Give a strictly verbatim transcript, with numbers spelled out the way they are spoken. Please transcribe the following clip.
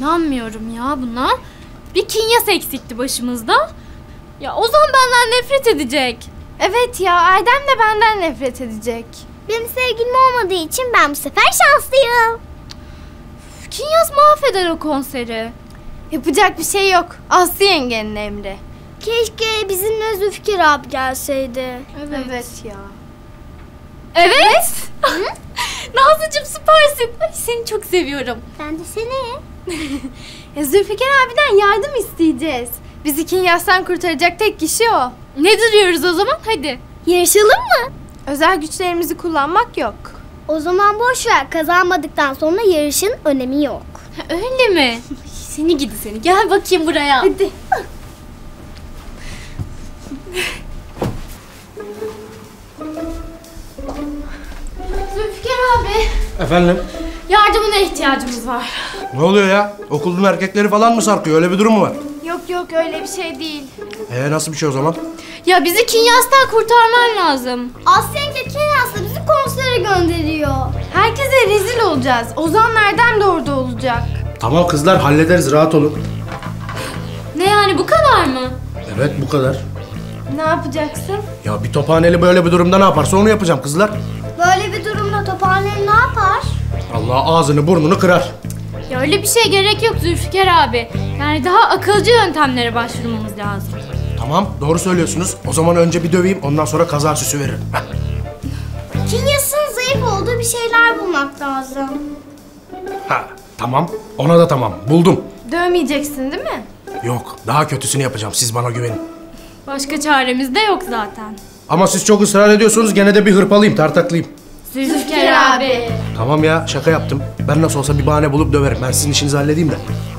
İnanmıyorum ya buna. Bir Kinyas eksikti başımızda. Ya Ozan benden nefret edecek. Evet ya, Aydem de benden nefret edecek. Benim sevgilim olmadığı için ben bu sefer şanslıyım. Üf, Kinyas mahveder o konseri. Yapacak bir şey yok. Aslı yengenin emri. Keşke bizimle Zülfikar abi gelseydi. Evet, evet ya. Evet. Evet. Nazlıcığım süpersin. Ay, seni çok seviyorum. Ben de seni. Ya Zülfikar abiden yardım isteyeceğiz. Bizi Kinyas'tan kurtaracak tek kişi o. Ne duruyoruz o zaman? Hadi. Yarışalım mı? Özel güçlerimizi kullanmak yok. O zaman boş ver. Kazanmadıktan sonra yarışın önemi yok. Ha, öyle mi? Seni gidi seni. Gel bakayım buraya. Hadi. Zülfikar abi. Efendim? Yardımına ihtiyacımız var. Ne oluyor ya? Okulun erkekleri falan mı sarkıyor? Öyle bir durum mu var? Yok yok, öyle bir şey değil. Ee, nasıl bir şey o zaman? Ya bizi Kinyas'tan kurtarman lazım. Aslı yenge Kinyas'la bizi konsere gönderiyor. Herkese rezil olacağız. Ozan nereden de orada olacak? Tamam kızlar, hallederiz, rahat olun. Ne yani, bu kadar mı? Evet, bu kadar. Ne yapacaksın? Ya bir tophaneli böyle bir durumda ne yaparsa onu yapacağım kızlar. Böyle bir durumda tophaneli ne yapar? Allah ağzını burnunu kırar. Ya öyle bir şey gerek yok Zülfikar abi. Yani daha akılcı yöntemlere başvurmamız lazım. Tamam, doğru söylüyorsunuz. O zaman önce bir döveyim, ondan sonra kazar süsü veririm. Kinyas'ın zayıf olduğu bir şeyler bulmak lazım. Ha, tamam. Ona da tamam. Buldum. Dövmeyeceksin değil mi? Yok, daha kötüsünü yapacağım. Siz bana güvenin. Başka çaremiz de yok zaten. Ama siz çok ısrar ediyorsunuz. Gene de bir hırpalayayım, tartaklayayım. Zülfikar abi. Tamam ya, şaka yaptım. Ben nasıl olsa bir bahane bulup döverim. Ben sizin işinizi halledeyim de.